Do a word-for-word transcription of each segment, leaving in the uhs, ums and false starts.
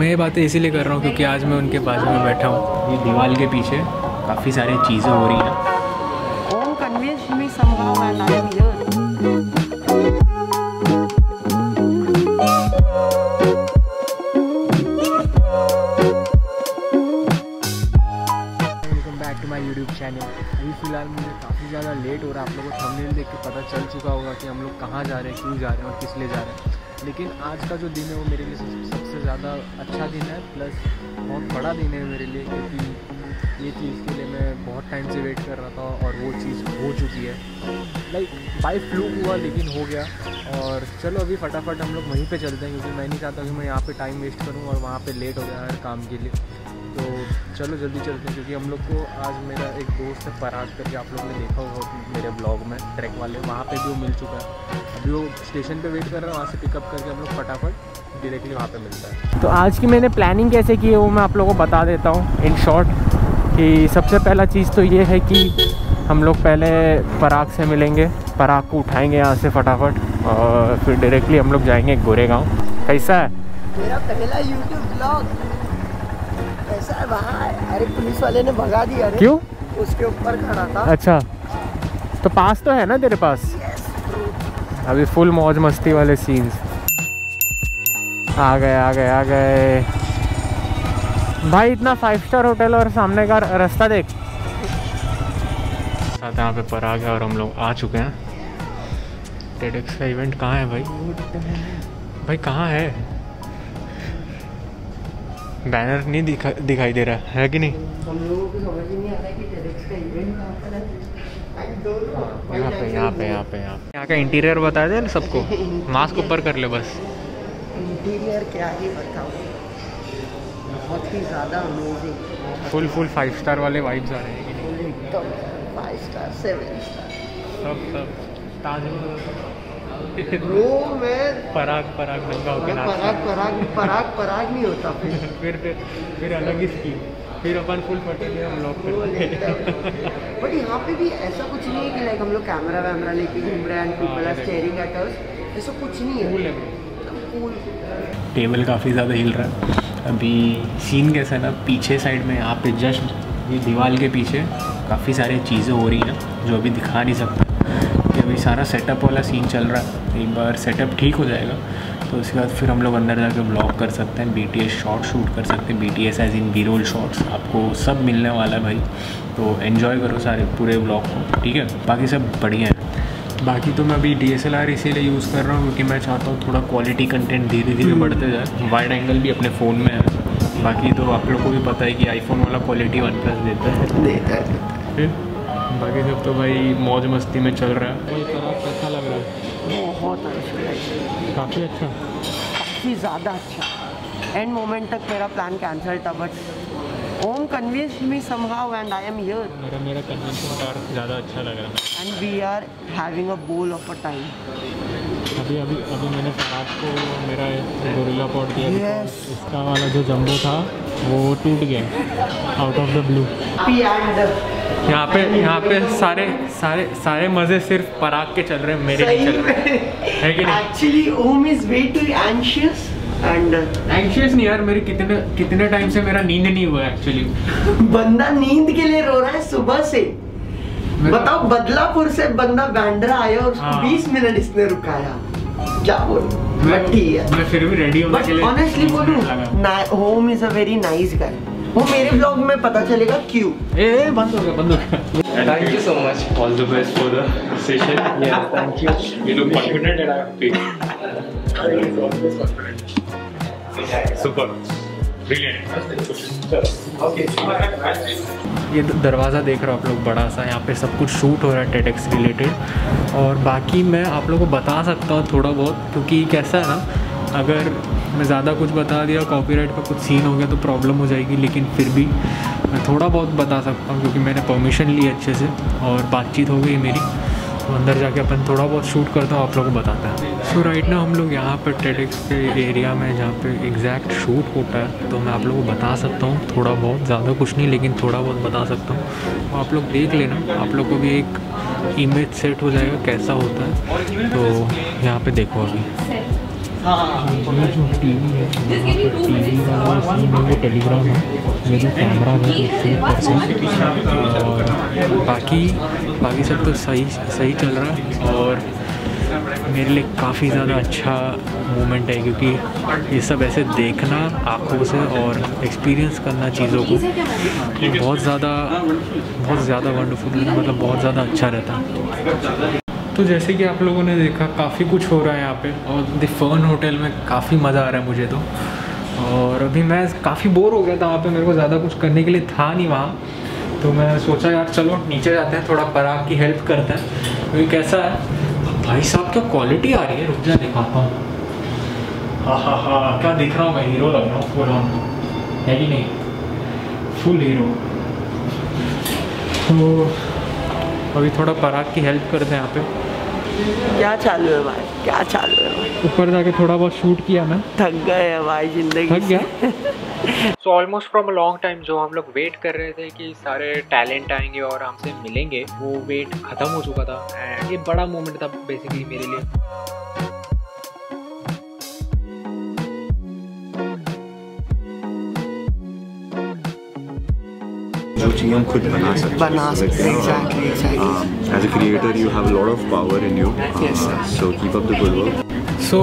मैं बातें इसीलिए कर रहा हूँ क्योंकि आज मैं उनके बाजू में बैठा हूँ। ये दीवार के पीछे काफ़ी सारी चीज़ें हो रही हैं। अभी फिलहाल मुझे काफ़ी ज़्यादा लेट हो रहा है। आप लोगों को थंबनेल देख के पता चल चुका होगा कि हम लोग कहाँ जा रहे हैं, क्यों जा रहे हैं और किस लिए जा रहे हैं। लेकिन आज का जो दिन है वो मेरे लिए सबसे ज़्यादा अच्छा दिन है, प्लस बहुत बड़ा दिन है मेरे लिए, क्योंकि ये चीज़ के लिए मैं बहुत टाइम से वेट कर रहा था और वो चीज़ हो चुकी है। लाइक बाय फ्लूक हुआ लेकिन हो गया। और चलो अभी फटाफट हम लोग वहीं पर चलते हैं, क्योंकि मैं नहीं चाहता कि मैं यहाँ पर टाइम वेस्ट करूँ और वहाँ पर लेट हो गया हर काम के लिए। तो चलो जल्दी चलते हैं, क्योंकि हम लोग को आज मेरा एक दोस्त है पराग करके, आप लोग ने देखा होगा मेरे ब्लॉग में ट्रैक वाले, वहाँ पे भी वो मिल चुका है। अभी वो स्टेशन पे वेट कर रहा है, वहाँ से पिकअप करके हम लोग फटाफट डायरेक्टली वहाँ पे मिलता है। तो आज की मैंने प्लानिंग कैसे की है वो मैं आप लोगों को बता देता हूँ इन शॉर्ट। कि सबसे पहला चीज़ तो ये है कि हम लोग पहले पराग से मिलेंगे, पराग को उठाएँगे यहाँ से फटाफट और फिर डायरेक्टली हम लोग जाएँगे गोरेगाँव। कैसा है मेरा पहला यूट्यूब ब्लॉग? अरे पुलिस वाले ने भगा दिया। क्यों? उसके ऊपर खड़ा था। अच्छा, तो पास तो है ना तेरे पास? yes, अभी फुल मौज मस्ती वाले सीन्स। आ गए आ गए आ गए भाई। इतना फाइव स्टार होटल और सामने का रास्ता देख। साथ यहाँ पे पर आ गया और हम लोग आ चुके हैं। टेडक्स का इवेंट कहाँ है भाई? भाई कहाँ है? बैनर नहीं दिखा दिखाई दे रहा है कि नहीं? हम लोगों को समझ ही नहीं आ रहा है कि टेडक्स का इवेंट कहाँ पर है। यहाँ पे यहाँ पे यहाँ पे यहाँ पे यहाँ का इंटीरियर बता दे सबको। मास्क ऊपर कर ले बस। इंटीरियर क्या ही बताऊँ, बहुत ही ज़्यादा amazing. Full full five star वाले वाइब्स आ रहे हैं कि नहीं? एकदम फाइव स्टार, सेवन स्टार, सब सब ताजमहल। पराग पराग नंगा होके नाच। पराग पराग पराग पराग नहीं होता फिर फिर फिर फिर अलग ही स्कीम। फिर अपन फुल फटके हम लोग बट यहाँ पे भी ऐसा कुछ नहीं है कि लाइक हम लोग कैमरा वैमरा लेके घूम रहे हैं, people are staring at us, ऐसा कुछ नहीं है। कूल है। टेबल काफ़ी ज़्यादा हिल रहा है। अभी सीन कैसा है ना, पीछे साइड में यहाँ पे जस्ट ये दीवार के पीछे काफ़ी सारी चीज़ें हो रही हैं जो अभी दिखा नहीं सकते। अभी सारा सेटअप वाला सीन चल रहा है। एक बार सेटअप ठीक हो जाएगा तो उसके बाद फिर हम लोग अंदर जाकर व्लॉग कर सकते हैं, बीटीएस शॉट शूट कर सकते हैं। BTS as in B roll shots आपको सब मिलने वाला है भाई, तो एन्जॉय करो सारे पूरे व्लॉग को, ठीक है? बाकी सब बढ़िया है। बाकी तो मैं अभी डीएसएलआर इसीलिए यूज़ कर रहा हूँ क्योंकि मैं चाहता हूँ थोड़ा क्वालिटी कंटेंट धीरे धीरे बढ़ते जाए। वाइड एंगल भी अपने फ़ोन में है। बाकी तो आप लोग को भी पता है कि आईफोन वाला क्वालिटी वन प्लस देता है देता है फिर बाकी सब तो भाई मौज मस्ती में चल रहा है। कोई तरह कैसा लग रहा है? बहुत अच्छा, काफ़ी अच्छा, काफ़ी ज़्यादा अच्छा। एंड मोमेंट तक मेरा प्लान कैंसिल था but Om convince me somehow and I am here. मेरा मेरा कन्विंस ज़्यादा अच्छा लग रहा है and we are having a ball of a time. अभी अभी अभी मैंने फराज को मेरा गोरिल्ला पॉट दिया। yes. इसका वाला जो जम्बो था वो टूट गया आउट ऑफ द ब्लू। यहाँ पे यहाँ पे सारे सारे सारे मज़े सिर्फ पराग के चल रहे हैं, मेरे नहीं चल रहे है कि नहीं? Actually Om is way too anxious and anxious नहीं यार, मेरे कितने कितने टाइम से मेरा नींद नहीं हुआ एक्चुअली। बंदा नींद के लिए रो रहा है सुबह से। बताओ बदलापुर से बंदा बांद्रा आया और हाँ। बीस मिनट इसने रुकाया, क्या बोलूं? मैं मैं फिर भी रेडी होने के लिए ऑनेस्टली बोलूं Om is a very nice guy. वो मेरे ब्लॉग में पता चलेगा क्यों। ए बंद हो गया बंद हो गया। Thank you so much, all the best for the session. Thank you. You look confident and I am happy. Super brilliant. ये दरवाज़ा देख रहे हो आप लोग, बड़ा सा। यहाँ पे सब कुछ शूट हो रहा है टेडक्स रिलेटेड। और बाकी मैं आप लोगों को बता सकता हूँ थोड़ा बहुत, क्योंकि कैसा है ना, अगर मैं ज़्यादा कुछ बता दिया कॉपीराइट का कुछ सीन हो गया तो प्रॉब्लम हो जाएगी। लेकिन फिर भी मैं थोड़ा बहुत बता सकता हूँ क्योंकि मैंने परमिशन ली अच्छे से और बातचीत हो गई मेरी। तो अंदर जाके अपन थोड़ा बहुत शूट करता हूँ, आप लोगों को बताता है। सो राइट ना हम लोग यहाँ पर टेडक्स के एरिया में जहाँ पे एग्जैक्ट शूट होता है, तो मैं आप लोगों को बता सकता हूँ थोड़ा बहुत, ज़्यादा कुछ नहीं लेकिन थोड़ा बहुत बता सकता हूँ। तो आप लोग देख लेना, आप लोग को भी एक इमेज सेट हो जाएगा कैसा होता है। तो यहाँ पर देखो अभी टीवी है, टीवी वो टेलीग्राम है, मेरी कैमरा है एक परसेंट। बाकी बाकी सब तो सही सही चल रहा है और मेरे लिए काफ़ी ज़्यादा अच्छा मोमेंट है, क्योंकि ये सब ऐसे देखना आँखों से और एक्सपीरियंस करना चीज़ों को बहुत ज़्यादा बहुत ज़्यादा वंडरफुल, मतलब बहुत ज़्यादा अच्छा रहता है। तो जैसे कि आप लोगों ने देखा काफ़ी कुछ हो रहा है यहाँ पे, और द फन होटल में काफ़ी मज़ा आ रहा है मुझे तो। और अभी मैं काफ़ी बोर हो गया था वहाँ पर, मेरे को ज़्यादा कुछ करने के लिए था नहीं वहाँ, तो मैं सोचा यार चलो नीचे जाते हैं, थोड़ा पराग की हेल्प करते हैं, क्योंकि कैसा है भाई साहब क्या क्वालिटी आ रही है। रुक जा दिखाता हूँ, हाँ हाँ हाँ क्या दिख रहा हूँ मैं, हीरो लग रहा हूँ फुल ऑन, है कि नहीं, फुल हीरो। तो अभी थोड़ा पराग की हेल्प करते हैं यहाँ पे, क्या चालू है भाई, क्या चालू है भाई। ऊपर जाके थोड़ा बहुत शूट किया मैं, थक गए भाई जिंदगी, थक गया। So almost from a long time जो हम लोग वेट कर रहे थे कि सारे टैलेंट आएंगे और हमसे मिलेंगे, वो वेट ख़त्म हो चुका था एंड ये बड़ा मोमेंट था बेसिकली मेरे लिए। हम खुद बना सकते बना सकते हैं। As a creator you have lot of power in you, so keep up the good work. So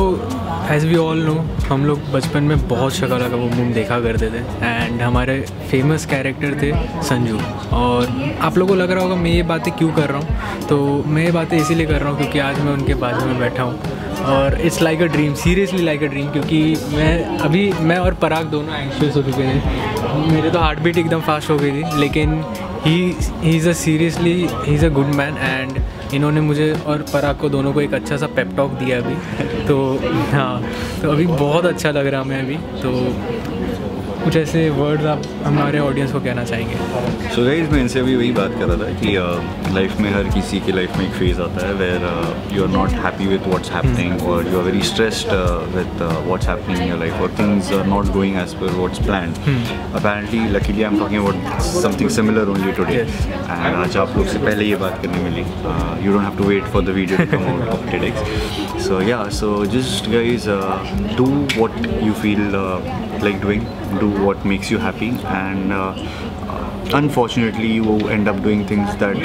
as we all know, हम लोग बचपन में बहुत शकलाका बूम देखा करते थे एंड हमारे फेमस कैरेक्टर थे संजू। और आप लोगों को लग रहा होगा मैं ये बातें क्यों कर रहा हूँ, तो मैं ये बातें इसीलिए कर रहा हूँ क्योंकि आज मैं उनके बाजू में बैठा हूँ और it's like a dream, seriously like a dream, क्योंकि मैं अभी मैं और पराग दोनों एंशियस हो चुके थे, मेरे तो हार्ट बीट एकदम फास्ट हो गई थी। लेकिन he he is a seriously he is a good man and इन्होंने मुझे और पराग को दोनों को एक अच्छा सा पेप टॉक दिया अभी तो। हाँ, तो अभी बहुत अच्छा लग रहा है मैं अभी तो। कुछ ऐसे वर्ड्स आप हमारे ऑडियंस को कहना चाहेंगे? सो गाइस, मैं इनसे भी वही बात कर रहा था कि लाइफ uh, में हर किसी के लाइफ में एक फेज़ आता है where you are not happy with what's happening और you are very stressed with what's happening in your life और things are not going as per what's plan. Apparently luckily I am talking about something similar only today and आज आप लोग से पहले ये बात करने मिली। You don't have to wait for the video to come out of TEDx. So yeah, so just guys do what you feel like doing, do what makes you happy and uh, unfortunately you end up doing things that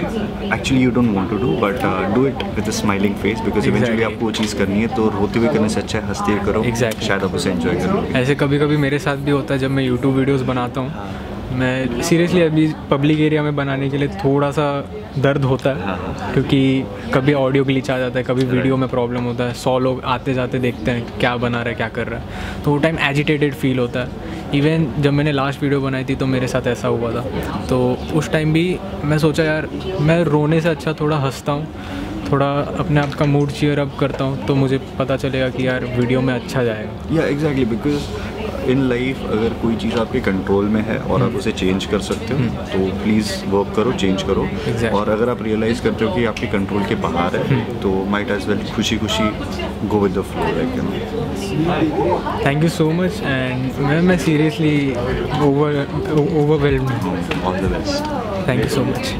actually you don't want to do but uh, do it with a smiling face because exactly. eventually आपको वो चीज़ करनी है तो रोते हुए करने से अच्छा है हंसते हुए करो, exactly. शायद आप उसे एंजॉय करोगे। ऐसे कभी कभी मेरे साथ भी होता है जब मैं YouTube वीडियोस बनाता हूँ, मैं सीरियसली अभी पब्लिक एरिया में बनाने के लिए थोड़ा सा दर्द होता है क्योंकि कभी ऑडियो ग्लिच आ जाता है, कभी वीडियो में प्रॉब्लम होता है, सौ लोग आते जाते देखते हैं क्या बना रहा है क्या कर रहा है, तो वो टाइम एजिटेटेड फील होता है। इवन जब मैंने लास्ट वीडियो बनाई थी तो मेरे साथ ऐसा हुआ था, तो उस टाइम भी मैं सोचा यार मैं रोने से अच्छा थोड़ा हंसता हूँ, थोड़ा अपने आप का मूड चीयर अप करता हूँ तो मुझे पता चलेगा कि यार वीडियो में अच्छा जाएगा। या एग्जैक्टली, बिकॉज इन लाइफ अगर कोई चीज़ आपके कंट्रोल में है और आप उसे चेंज कर सकते हो तो प्लीज़ वर्क करो, चेंज करो। exactly. और अगर आप रियलाइज़ करते हो कि आपके कंट्रोल के बाहर है तो माइट एज वेल खुशी खुशी go with the flow. Thank you so much and मैं मैं सीरियसली ओवरवेल्म्ड हूँ। All the best, thank you so much.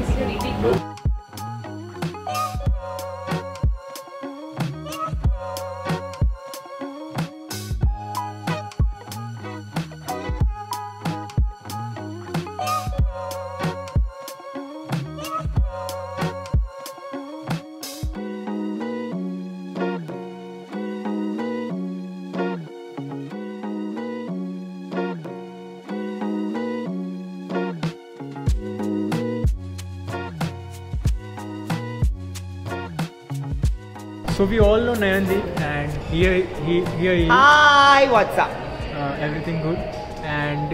So we all know Nayan Deep and here he here he is. Hi, what's up? Uh, everything good and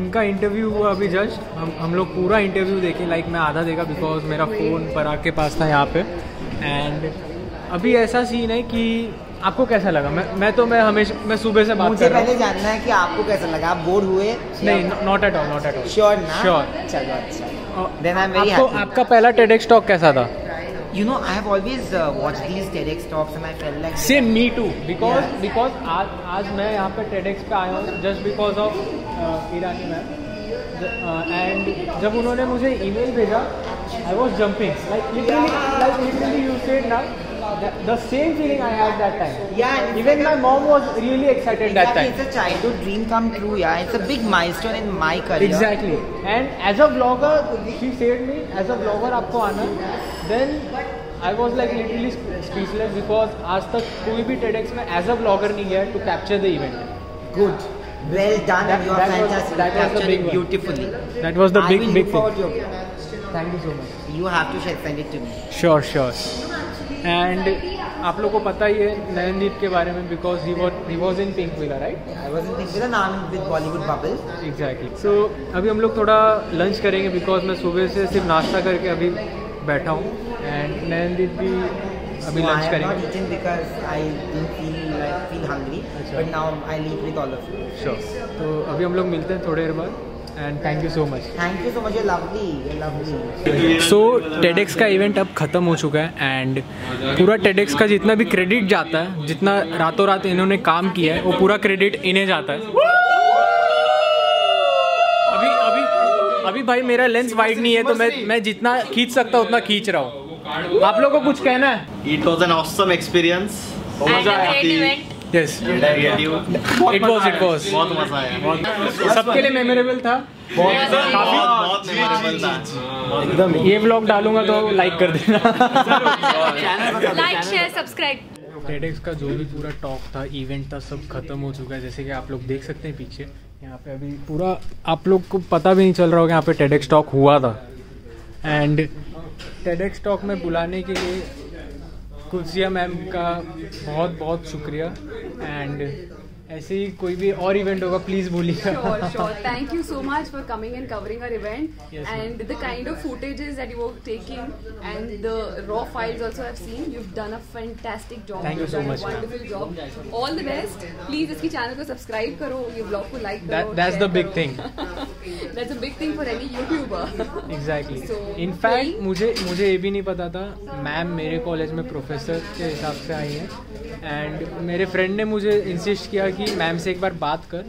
इनका interview हुआ अभी just, हम हम लोग पूरा इंटरव्यू देखे, like like मैं आधा देखा बिकॉज मेरा फ़ोन पराग के पास था यहाँ पे। एंड अभी ऐसा सीन है कि आपको कैसा लगा? मैं मैं तो मैं हमेशा मैं सुबह से बात मुझे कर रहा हूं। पहले जानना है कि आपको कैसा लगा, आप बोर हुए? नहीं, not at all, not at all. Sure ना? श्योर, चलो अच्छा। आपका पहला टेडx टॉक कैसा था? You know, I have always uh, watched these TEDx talks and I felt like same, me too, because yeah. because आज आज मैं यहाँ पे TEDx पे आया हूँ just because of Irani ma'am and जब उन्होंने मुझे email भेजा I was jumping like literally yeah. like literally you said ना the, the same feeling I had that time. Yeah, and even like my a, mom was really excited exactly, that time. It's a childhood dream come true. Yeah, it's a big milestone in my career. Exactly. And as a vlogger, she said me, as a vlogger, आपको आना. Then I was like literally speechless because आज तक कोई भी TEDx में as a vlogger नहीं गया to capture the event. Good. Well done. That, you are fantastic. That was the big one. Beautifully. That was the big big thing. Thank you so much. You have to send it to me. Sure, sure. And आप लोगों को पता ही है नयन दीप के बारे में because he was he was in Pink Villa, right? Yeah, I was in Pink Villa. Now I'm with Bollywood Bubble. Exactly. So अभी हम लोग थोड़ा lunch करेंगे because मैं सुबह से सिर्फ नाश्ता करके अभी बैठा हूँ and नयन दीप भी अभी lunch करेंगे. I have not eaten because I didn't feel like feel hungry. But now I live with all of you. Sure. तो अभी हम लोग मिलते हैं थोड़ी देर बाद. And thank you so much. Thank you so much. You're lovely. You're lovely. So TEDx का event अब खत्म हो चुका है and पूरा TEDx का जितना भी क्रेडिट जाता है, जितना रातों रात इन्होंने काम किया है, वो पूरा क्रेडिट इन्हें जाता है. अभी अभी अभी भाई मेरा लेंस वाइड नहीं है तो मैं मैं जितना खींच सकता हूँ उतना खींच रहा हूँ. आप लोगों को कुछ कहना है? It was an awesome experience. मजा आया. Yes. It was. It was. बहुत मजा आया. सबके लिए memorable था. बहुत बहुत memorable था. एकदम. ये vlog डालूँगा तो like कर देना. Like, share, subscribe. TEDx का जो भी पूरा talk था, event था, सब खत्म हो चुका है. जैसे कि आप लोग देख सकते हैं पीछे. यहाँ पे अभी पूरा आप लोग को पता भी नहीं चल रहा होगा यहाँ पे TEDx talk हुआ था. And TEDx talk में बुलाने के लिए कुदसिया मैम का बहुत बहुत शुक्रिया एंड ऐसे ही कोई भी और इवेंट होगा प्लीज बोलिएगा. Thank you so much for coming and covering our event and the kind of footages that you are taking and the raw files also I have seen. You have done a fantastic job. Thank you so much. Wonderful job. All the best. Please इसकी channel को subscribe करो, ये blog को like करो. That's the big thing. That's a big thing for any youtuber. Exactly. In fact मुझे मुझे ये भी नहीं पता था मैम मेरे कॉलेज में प्रोफेसर के हिसाब से आई हैं एंड मेरे फ्रेंड ने मुझे इंसिस्ट किया कि मैम से एक बार बात कर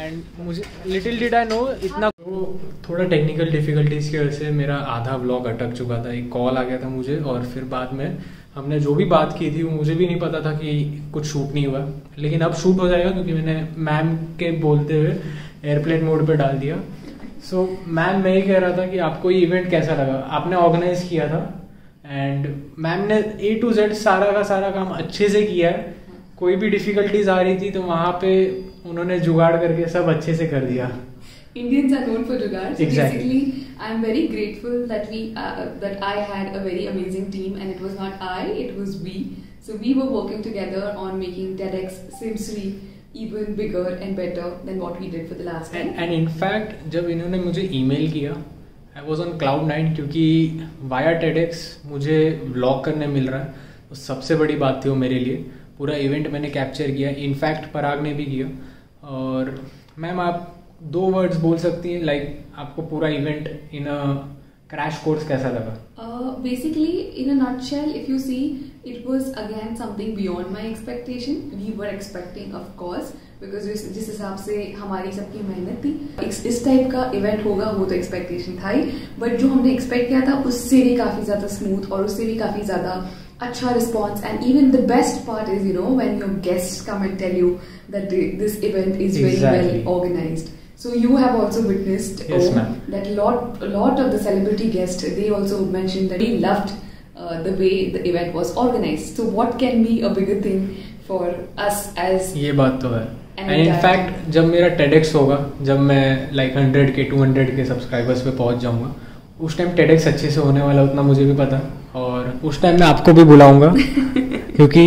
एंड मुझे लिटिल डिड आई नो इतना. थोड़ा टेक्निकल डिफिकल्टीज की वजह से मेरा आधा व्लॉग अटक चुका था. एक कॉल आ गया था मुझे और फिर बाद में हमने जो भी बात की थी वो मुझे भी नहीं पता था कि कुछ शूट नहीं हुआ, लेकिन अब शूट हो जाएगा क्योंकि मैंने मैम के बोलते हुए एयरप्लेन मोड पर डाल दिया. सो so, मैम मैं ही कह रहा था कि आपको ये इवेंट कैसा लगा, आपने ऑर्गेनाइज किया था एंड मैम ने ए टू जेड सारा का सारा काम अच्छे से किया है. कोई भी डिफिकल्टीज आ रही थी तो वहाँ पे उन्होंने जुगाड़ करके सब अच्छे से कर दिया. Indians are known for jugaad. Exactly. Basically, I'm very grateful that we uh, that I had a very amazing team, and it was not I, it was we. So we were working together on making TEDxSIMSREE even bigger and better than what we did for the last time. And, and in fact, जब इन्होंने मुझे email किया, I was on cloud nine क्योंकि via TEDx मुझे vlog करने मिल रहा है. तो सबसे बड़ी बात थी वो मेरे लिए. पूरा इवेंट मैंने कैप्चर किया. इनफैक्ट पराग ने भी किया. और मैम आप दो वर्ड्स बोल सकती हैं लाइक आपको पूरा event in a crash course कैसा लगा? Basically in a nutshell if you see it was again something beyond my expectation. We were expecting of course because जिस हिसाब से हमारी सबकी मेहनत थी इस, इस टाइप का इवेंट होगा वो तो एक्सपेक्टेशन था ही, बट जो हमने एक्सपेक्ट किया था उससे भी काफी ज्यादा स्मूथ और उससे भी काफी ज्यादा अच्छा response. And even the best part is you know when your guest come and tell you that this event is very well organised. So you have also witnessed yes, oh, that lot lot of the celebrity guests they also mentioned that they loved uh, the way the event was organized. So what can be a bigger thing for us as? ये बात तो है. And, and in fact जब मेरा TEDx होगा, जब मैं like hundred के two hundred के subscribers पे पहुंच जाऊँगा, उस टाइम TEDx अच्छे से होने वाला उतना मुझे भी पता. और उस टाइम मैं आपको भी बुलाऊँगा क्योंकि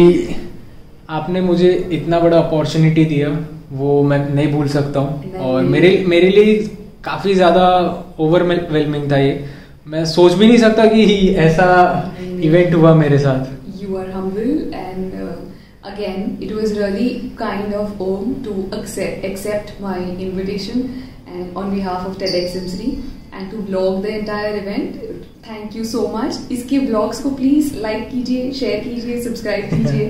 आपने मुझे इतना बड़ा अपॉर्चुनिटी दिया वो मैं नहीं भूल सकता हूँ. और मेरे मेरे लिए काफ़ी ज़्यादा ओवरवेलमिंग था ये. मैं सोच भी नहीं सकता कि ऐसा इवेंट हुआ मेरे साथ. You are humble and again it was really kind of Om to accept my invitation and on behalf of TEDxSIMSREE and to blog the entire event. Thank you so much. इसके ब्लॉग्स को please like कीजिए, share कीजिए, subscribe कीजिए.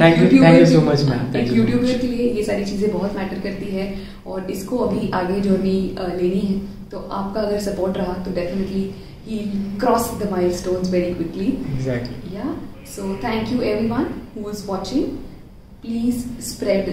Thank you thank you so much ma'am. एक youtuber के लिए ये सारी चीज़ें बहुत मैटर करती है और इसको अभी आगे जर्नी लेनी है. तो आपका अगर सपोर्ट रहा तो definitely he crossed the milestones very quickly. Exactly. Yeah. So thank you everyone who was watching. Please spread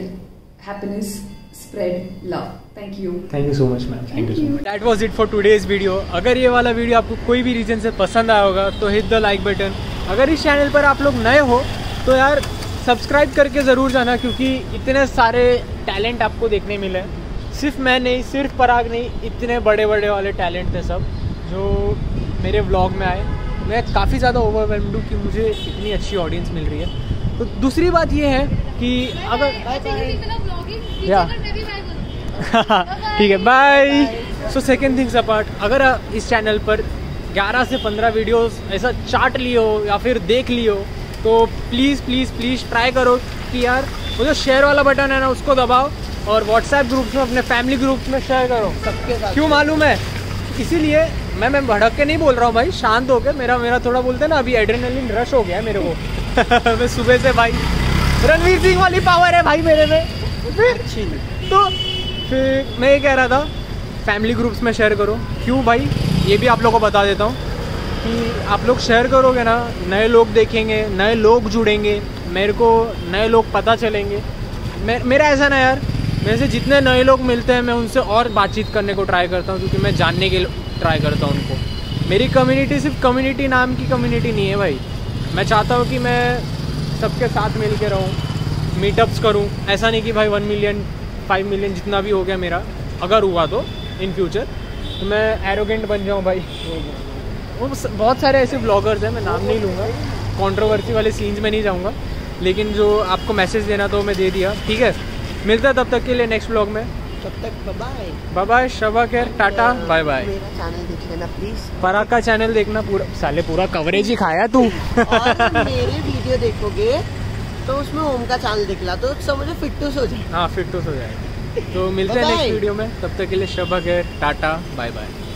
happiness, spread love. Thank you. Thank you so much, ma'am. Thank, Thank you so much. That was it for today's video. अगर ये वाला video आपको कोई भी reason से पसंद आया होगा तो हिट द लाइक बटन. अगर इस चैनल पर आप लोग नए हो तो यार सब्सक्राइब करके ज़रूर जाना, क्योंकि इतने सारे टैलेंट आपको देखने मिले. सिर्फ मैं नहीं, सिर्फ पराग नहीं, इतने बड़े बड़े वाले टैलेंट थे सब जो मेरे व्लॉग में आए. मैं काफ़ी ज़्यादा ओवरवेल्म्ड हूँ कि मुझे इतनी अच्छी ऑडियंस मिल रही है. तो दूसरी बात ये है कि अगर या ठीक है, bye. So second things apart, अगर इस चैनल पर ग्यारह से पंद्रह वीडियोस ऐसा चाट लियो या फिर देख लियो तो प्लीज़ प्लीज़ प्लीज़ ट्राई करो कि यार वो जो शेयर वाला बटन है ना उसको दबाओ और व्हाट्सएप ग्रुप्स में, अपने फैमिली ग्रुप्स में शेयर करो सबके साथ. क्यों मालूम है? इसीलिए मैं मैं भड़क के नहीं बोल रहा हूँ भाई, शांत होकर. मेरा मेरा थोड़ा बोलते हैं ना, अभी एड्रेनलिन रश हो गया है मेरे को. मैं सुबह से भाई रणवीर सिंह वाली पावर है भाई मेरे में. तो फिर मैं ये कह रहा था, फैमिली ग्रुप्स में शेयर करो. क्यों भाई? ये भी आप लोगों को बता देता हूँ कि आप लोग शेयर करोगे ना, नए लोग देखेंगे, नए लोग जुड़ेंगे, मेरे को नए लोग पता चलेंगे. मे मेरा ऐसा ना यार, मेरे से जितने नए लोग मिलते हैं मैं उनसे और बातचीत करने को ट्राई करता हूँ, क्योंकि मैं जानने के लिए ट्राई करता हूँ उनको. मेरी कम्युनिटी सिर्फ कम्युनिटी नाम की कम्युनिटी नहीं है भाई. मैं चाहता हूँ कि मैं सबके साथ मिल के रहूँ, मीटअप्स करूँ. ऐसा नहीं कि भाई वन मिलियन फाइव मिलियन जितना भी हो गया मेरा, अगर हुआ तो इन फ्यूचर तो मैं एरोगेंट बन जाऊँ भाई. वो बहुत सारे ऐसे ब्लॉगर्स हैं, मैं नाम नहीं लूँगा, कंट्रोवर्सी वाले सीन्स में नहीं जाऊँगा, लेकिन जो आपको मैसेज देना तो मैं दे दिया. ठीक है, मिलता है तब तक के लिए नेक्स्ट ब्लॉग में. तब तक बाय बाय बाय, शबा केयर, टाटा, बाय बाय. मेरा चैनल देख लेना प्लीज, पराग का चैनल देखना. पूरा साले पूरा कवरेज ही खाया तू. मेरे वीडियो देखोगे तो उसमें ओम का चैनल दिखला तो समझो फिटनेस हो जाए. हाँ, फिटनेस हो जाए. तो मिलते हैं नेक्स्ट वीडियो में, तब तक के लिए शबा केयर, टाटा, बाय बाय.